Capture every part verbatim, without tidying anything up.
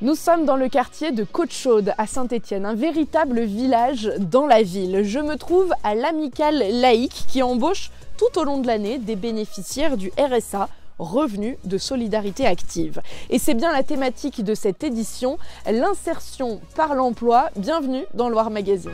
Nous sommes dans le quartier de Côte-Chaude à Saint-Étienne, un véritable village dans la ville. Je me trouve à l'Amicale Laïque qui embauche tout au long de l'année des bénéficiaires du R S A, Revenu de solidarité active. Et c'est bien la thématique de cette édition, l'insertion par l'emploi. Bienvenue dans Loire Magazine.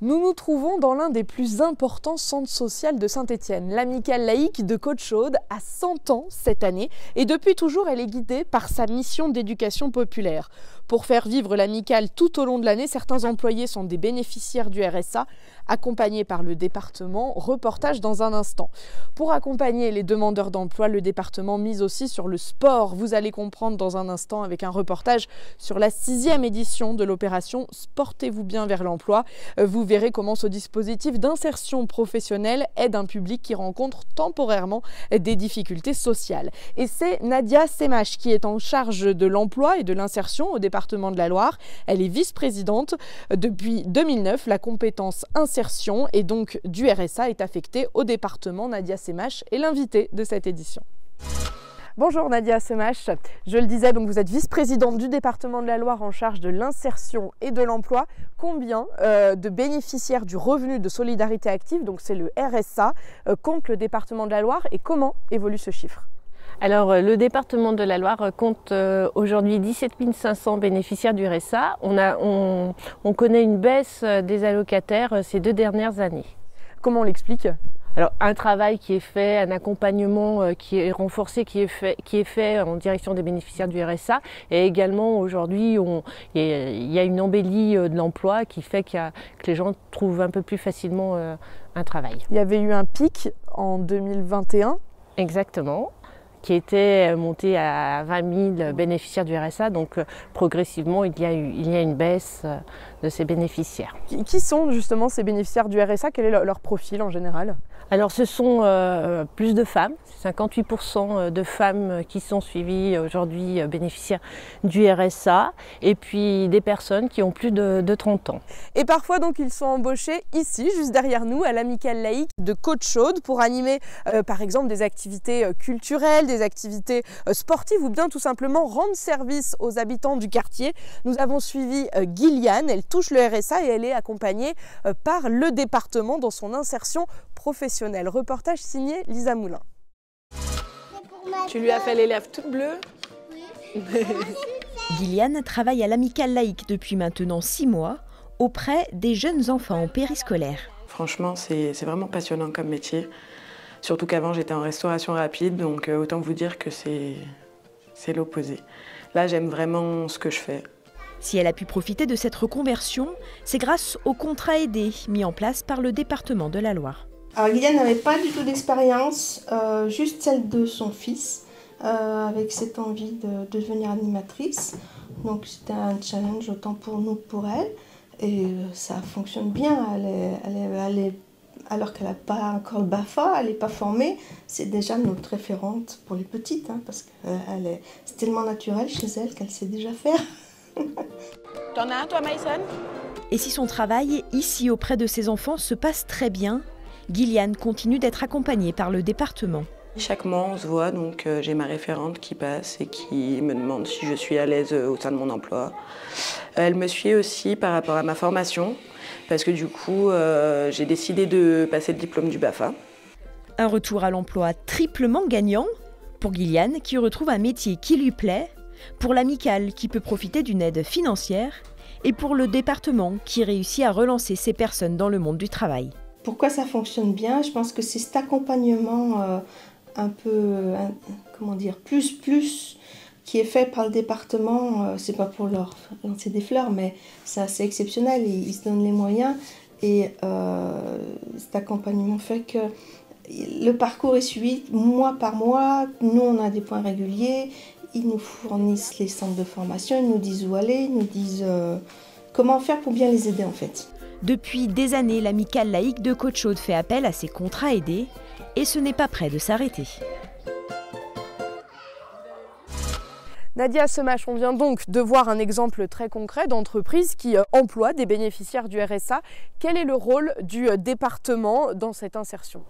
Nous nous trouvons dans l'un des plus importants centres sociaux de Saint-Étienne, l'Amicale Laïque de Côte-Chaude a cent ans cette année et depuis toujours elle est guidée par sa mission d'éducation populaire. Pour faire vivre l'Amicale tout au long de l'année, certains employés sont des bénéficiaires du R S A, accompagnés par le département. Reportage dans un instant. Pour accompagner les demandeurs d'emploi, le département mise aussi sur le sport. Vous allez comprendre dans un instant avec un reportage sur la sixième édition de l'opération Sportez-vous bien vers l'emploi. Vous verrez comment ce dispositif d'insertion professionnelle aide un public qui rencontre temporairement des difficultés sociales. Et c'est Nadia Semache qui est en charge de l'emploi et de l'insertion au département. département de la Loire. Elle est vice-présidente depuis deux mille neuf. La compétence insertion et donc du R S A est affectée au département. Nadia Semache est l'invitée de cette édition. Bonjour Nadia Semache. Je le disais, donc vous êtes vice-présidente du département de la Loire en charge de l'insertion et de l'emploi. Combien euh, de bénéficiaires du revenu de solidarité active, donc c'est le R S A, euh, compte le département de la Loire et comment évolue ce chiffre ? Alors, le département de la Loire compte aujourd'hui dix-sept mille cinq cents bénéficiaires du R S A. On, a, on, on connaît une baisse des allocataires ces deux dernières années. Comment on l'explique ? Alors, un travail qui est fait, un accompagnement qui est renforcé, qui est fait, qui est fait en direction des bénéficiaires du R S A. Et également, aujourd'hui, il y a une embellie de l'emploi qui fait qu'il y a, que les gens trouvent un peu plus facilement un travail. Il y avait eu un pic en deux mille vingt et un. Exactement. Qui était monté à vingt mille bénéficiaires du R S A. Donc progressivement, il y a, eu, il y a une baisse de ces bénéficiaires. Qui sont justement ces bénéficiaires du R S A? Quel est leur profil en général? Alors ce sont euh, plus de femmes, cinquante-huit pour cent de femmes qui sont suivies aujourd'hui bénéficiaires du R S A, et puis des personnes qui ont plus de, de trente ans. Et parfois donc ils sont embauchés ici, juste derrière nous, à l'Amicale Laïque de Côte-Chaude, pour animer euh, par exemple des activités culturelles, des des activités sportives ou bien tout simplement rendre service aux habitants du quartier. Nous avons suivi Guyliane, elle touche le R S A et elle est accompagnée par le département dans son insertion professionnelle. Reportage signé Lisa Moulin. Tu lui as fait les lèvres toutes bleues? Oui. Guyliane travaille à l'Amicale Laïque depuis maintenant six mois auprès des jeunes enfants en périscolaire. Franchement, c'est vraiment passionnant comme métier. Surtout qu'avant, j'étais en restauration rapide, donc autant vous dire que c'est l'opposé. Là, j'aime vraiment ce que je fais. Si elle a pu profiter de cette reconversion, c'est grâce au contrat aidé mis en place par le département de la Loire. Alors, Guylaine n'avait pas du tout d'expérience, euh, juste celle de son fils, euh, avec cette envie de, de devenir animatrice. Donc, c'était un challenge autant pour nous que pour elle. Et euh, ça fonctionne bien, elle est, elle est, elle est alors qu'elle n'a pas encore le BAFA, elle n'est pas formée, c'est déjà notre référente pour les petites, hein, parce que euh, est... c'est tellement naturel chez elle qu'elle sait déjà faire. T'en as un, toi, Maïson? Et si son travail, ici, auprès de ses enfants, se passe très bien, Guyliane continue d'être accompagnée par le département. Chaque mois, on se voit, donc euh, j'ai ma référente qui passe et qui me demande si je suis à l'aise euh, au sein de mon emploi. Elle me suit aussi par rapport à ma formation, parce que du coup, euh, j'ai décidé de passer le diplôme du BAFA. Un retour à l'emploi triplement gagnant pour Guyliane, qui retrouve un métier qui lui plaît, pour l'Amicale, qui peut profiter d'une aide financière, et pour le département, qui réussit à relancer ces personnes dans le monde du travail. Pourquoi ça fonctionne bien? Je pense que c'est cet accompagnement euh, un peu, euh, comment dire, plus, plus, qui est fait par le département. C'est pas pour leur lancer des fleurs, mais c'est assez exceptionnel, ils, ils se donnent les moyens et euh, cet accompagnement fait que le parcours est suivi mois par mois, nous on a des points réguliers, ils nous fournissent les centres de formation, ils nous disent où aller, ils nous disent euh, comment faire pour bien les aider en fait. Depuis des années, l'Amicale Laïque de Côte-Chaude fait appel à ses contrats aidés et ce n'est pas près de s'arrêter. Nadia Semache, on vient donc de voir un exemple très concret d'entreprise qui emploie des bénéficiaires du R S A. Quel est le rôle du département dans cette insertion ?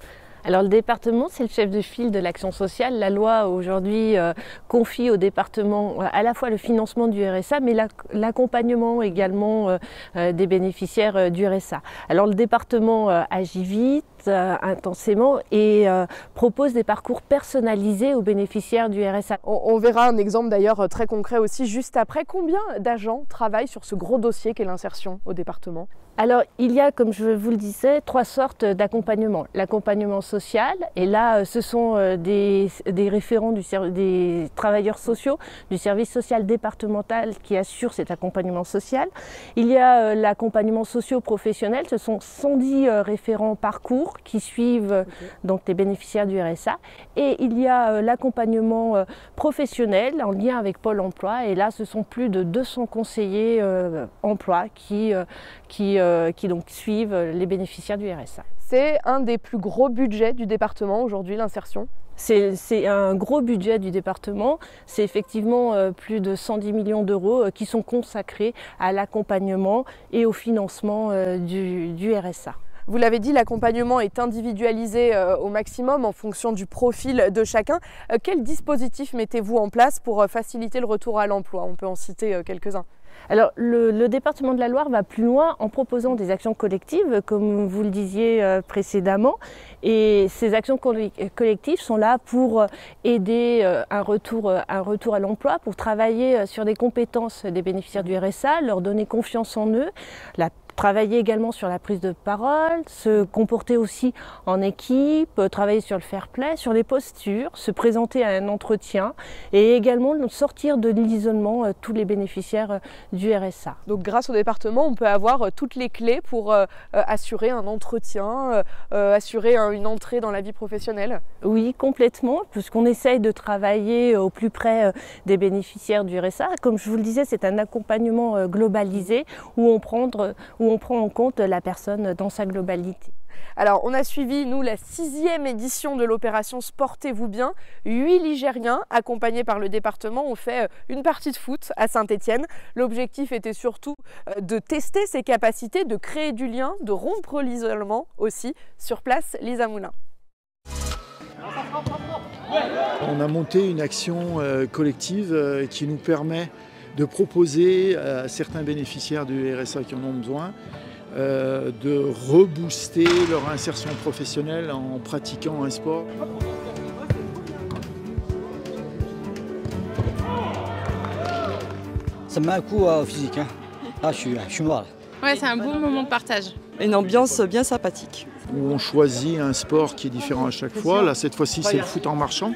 Alors le département, c'est le chef de file de l'action sociale. La loi aujourd'hui euh, confie au département euh, à la fois le financement du R S A, mais l'accompagnement également euh, euh, des bénéficiaires euh, du R S A. Alors le département euh, agit vite, euh, intensément et euh, propose des parcours personnalisés aux bénéficiaires du R S A. On, on verra un exemple d'ailleurs très concret aussi juste après. Combien d'agents travaillent sur ce gros dossier qu'est l'insertion au département ? Alors il y a, comme je vous le disais, trois sortes d'accompagnement. L'accompagnement social, et là ce sont des, des référents du, des travailleurs sociaux du service social départemental qui assurent cet accompagnement social. Il y a l'accompagnement socio-professionnel, ce sont cent dix référents parcours qui suivent okay. donc les bénéficiaires du R S A. Et il y a l'accompagnement professionnel en lien avec Pôle emploi, et là ce sont plus de deux cents conseillers euh, emploi qui, euh, qui qui donc suivent les bénéficiaires du R S A. C'est un des plus gros budgets du département aujourd'hui, l'insertion. C'est un gros budget du département, c'est effectivement euh, plus de cent dix millions d'euros euh, qui sont consacrés à l'accompagnement et au financement euh, du, du R S A. Vous l'avez dit, l'accompagnement est individualisé euh, au maximum en fonction du profil de chacun. Euh, quel dispositif mettez-vous en place pour euh, faciliter le retour à l'emploi? On peut en citer euh, quelques-uns. Alors, le, le département de la Loire va plus loin en proposant des actions collectives, comme vous le disiez précédemment. Et ces actions collectives sont là pour aider un retour, un retour à l'emploi, pour travailler sur les compétences des bénéficiaires du R S A, leur donner confiance en eux, la travailler également sur la prise de parole, se comporter aussi en équipe, travailler sur le fair play, sur les postures, se présenter à un entretien et également sortir de l'isolement euh, tous les bénéficiaires euh, du R S A. Donc grâce au département, on peut avoir euh, toutes les clés pour euh, euh, assurer un entretien, euh, assurer un, une entrée dans la vie professionnelle? Oui, complètement, puisqu'on essaye de travailler au plus près euh, des bénéficiaires du R S A. Comme je vous le disais, c'est un accompagnement euh, globalisé où on prend euh, où on prend en compte la personne dans sa globalité. Alors, on a suivi, nous, la sixième édition de l'opération Sportez-vous bien. Huit Ligériens, accompagnés par le département, ont fait une partie de foot à Saint-Étienne. L'objectif était surtout de tester ses capacités, de créer du lien, de rompre l'isolement aussi. Sur place, Lisa Moulin. On a monté une action collective qui nous permet de proposer à certains bénéficiaires du R S A qui en ont besoin euh, de rebooster leur insertion professionnelle en pratiquant un sport. Ça me met un coup euh, au physique, hein. Ah, je, suis, je suis mort. Ouais, c'est un beau moment de partage. Une ambiance bien sympathique. Où on choisit un sport qui est différent à chaque fois. Là, cette fois-ci, c'est le foot en marchant.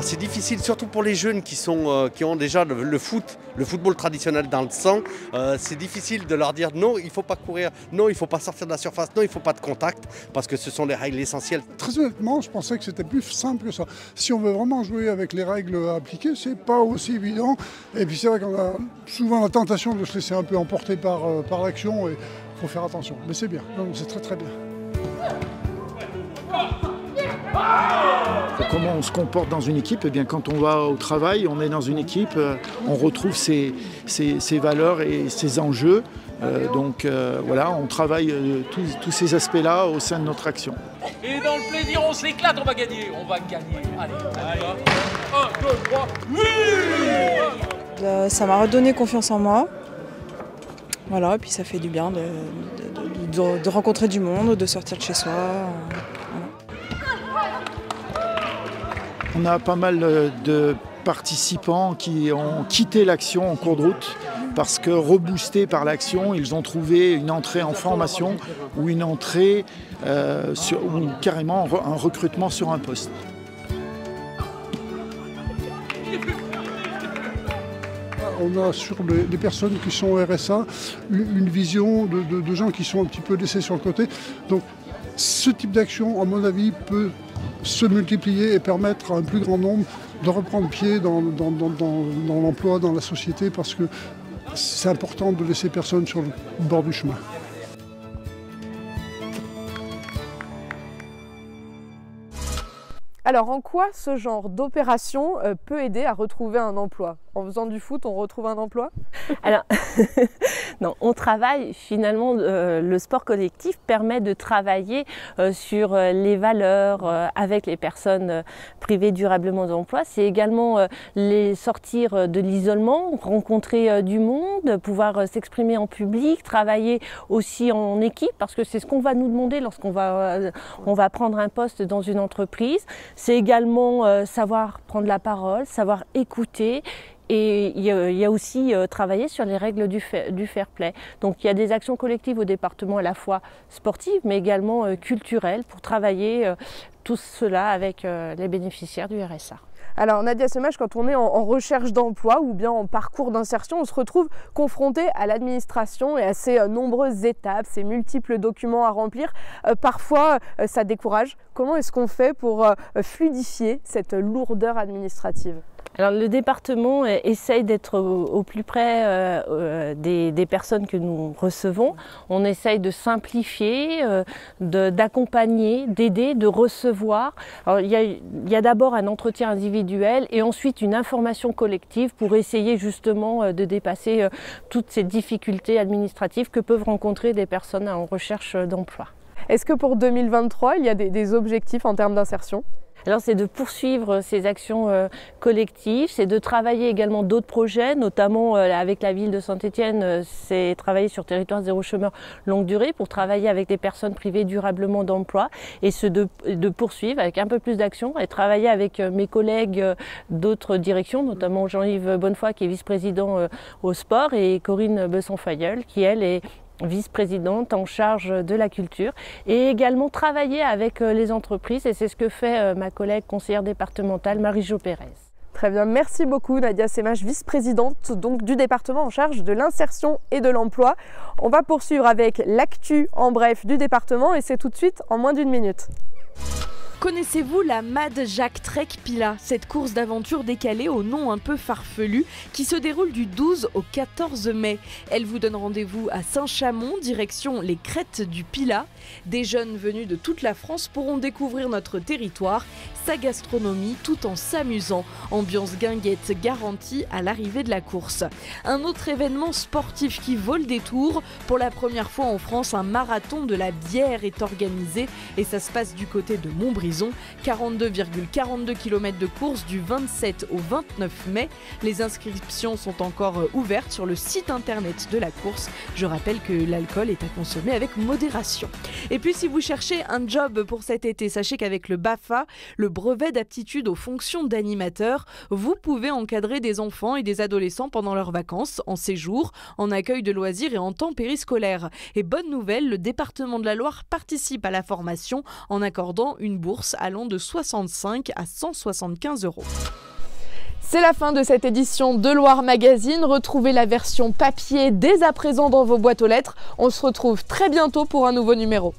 C'est difficile, surtout pour les jeunes qui, sont, euh, qui ont déjà le, le foot, le football traditionnel dans le sang. Euh, c'est difficile de leur dire non, il ne faut pas courir, non, il ne faut pas sortir de la surface, non, il ne faut pas de contact, parce que ce sont les règles essentielles. Très honnêtement, je pensais que c'était plus simple que ça. Si on veut vraiment jouer avec les règles appliquées, ce n'est pas aussi évident. Et puis c'est vrai qu'on a souvent la tentation de se laisser un peu emporter par, euh, par l'action, et il faut faire attention. Mais c'est bien, c'est très très bien. Comment on se comporte dans une équipe? Eh bien, quand on va au travail, on est dans une équipe, on retrouve ses, ses, ses valeurs et ses enjeux. Euh, donc euh, voilà, on travaille euh, tous, tous ces aspects-là au sein de notre action. Et dans le plaisir, on s'éclate, on va gagner, on va gagner. Allez, allez, un, deux, trois, oui. Ça m'a redonné confiance en moi. Voilà, et puis ça fait du bien de, de, de, de, de rencontrer du monde, de sortir de chez soi. On a pas mal de participants qui ont quitté l'action en cours de route parce que reboostés par l'action, ils ont trouvé une entrée en formation ou une entrée euh, sur, ou carrément un recrutement sur un poste. On a sur les personnes qui sont au R S A une vision de, de, de gens qui sont un petit peu laissés sur le côté. Donc ce type d'action, à mon avis, peut se multiplier et permettre à un plus grand nombre de reprendre pied dans, dans, dans, dans, dans l'emploi, dans la société, parce que c'est important de laisser personne sur le bord du chemin. Alors en quoi ce genre d'opération euh, peut aider à retrouver un emploi? En faisant du foot, on retrouve un emploi? Alors, non, on travaille finalement, euh, le sport collectif permet de travailler euh, sur euh, les valeurs euh, avec les personnes euh, privées durablement d'emploi. C'est également euh, les sortir euh, de l'isolement, rencontrer euh, du monde, pouvoir euh, s'exprimer en public, travailler aussi en équipe parce que c'est ce qu'on va nous demander lorsqu'on va, euh, on va prendre un poste dans une entreprise. C'est également euh, savoir prendre la parole, savoir écouter. Et il y a aussi euh, travailler sur les règles du, fa du fair play. Donc il y a des actions collectives au département à la fois sportives mais également euh, culturelles pour travailler euh, tout cela avec euh, les bénéficiaires du R S A. Alors Nadia Semache, quand on est en, en recherche d'emploi ou bien en parcours d'insertion, on se retrouve confronté à l'administration et à ses euh, nombreuses étapes, ses multiples documents à remplir. Euh, parfois euh, ça décourage. Comment est-ce qu'on fait pour euh, fluidifier cette lourdeur administrative ? Alors le département essaye d'être au, au plus près euh, des, des personnes que nous recevons. On essaye de simplifier, euh, d'accompagner, d'aider, de recevoir. Alors, il y a, il y a d'abord un entretien individuel et ensuite une information collective pour essayer justement de dépasser toutes ces difficultés administratives que peuvent rencontrer des personnes en recherche d'emploi. Est-ce que pour deux mille vingt-trois, il y a des, des objectifs en termes d'insertion ? Alors c'est de poursuivre ces actions euh, collectives, c'est de travailler également d'autres projets, notamment euh, avec la ville de Saint-Étienne, euh, c'est travailler sur territoire zéro chômeur longue durée pour travailler avec des personnes privées durablement d'emploi et ce de, de poursuivre avec un peu plus d'action et travailler avec euh, mes collègues euh, d'autres directions, notamment Jean-Yves Bonnefoy qui est vice-président euh, au sport et Corinne Besson-Fayeul qui elle est vice-présidente en charge de la culture et également travailler avec les entreprises et c'est ce que fait ma collègue conseillère départementale Marie-Jo Pérez. Très bien, merci beaucoup Nadia Semache, vice-présidente donc du département en charge de l'insertion et de l'emploi. On va poursuivre avec l'actu en bref du département et c'est tout de suite en moins d'une minute. Connaissez-vous la Mad Jacques Trek Pila, cette course d'aventure décalée au nom un peu farfelu qui se déroule du douze au quatorze mai. Elle vous donne rendez-vous à Saint-Chamond, direction les crêtes du Pila. Des jeunes venus de toute la France pourront découvrir notre territoire, sa gastronomie tout en s'amusant. Ambiance guinguette garantie à l'arrivée de la course. Un autre événement sportif qui vaut le détour. Pour la première fois en France, un marathon de la bière est organisé et ça se passe du côté de Montbrison. quarante-deux virgule quarante-deux kilomètres de course du vingt-sept au vingt-neuf mai. Les inscriptions sont encore ouvertes sur le site internet de la course. Je rappelle que l'alcool est à consommer avec modération. Et puis si vous cherchez un job pour cet été, sachez qu'avec le BAFA, le brevet d'aptitude aux fonctions d'animateur, vous pouvez encadrer des enfants et des adolescents pendant leurs vacances, en séjour, en accueil de loisirs et en temps périscolaire. Et bonne nouvelle, le département de la Loire participe à la formation en accordant une bourse allant de soixante-cinq à cent soixante-quinze euros. C'est la fin de cette édition de Loire Magazine. Retrouvez la version papier dès à présent dans vos boîtes aux lettres. On se retrouve très bientôt pour un nouveau numéro.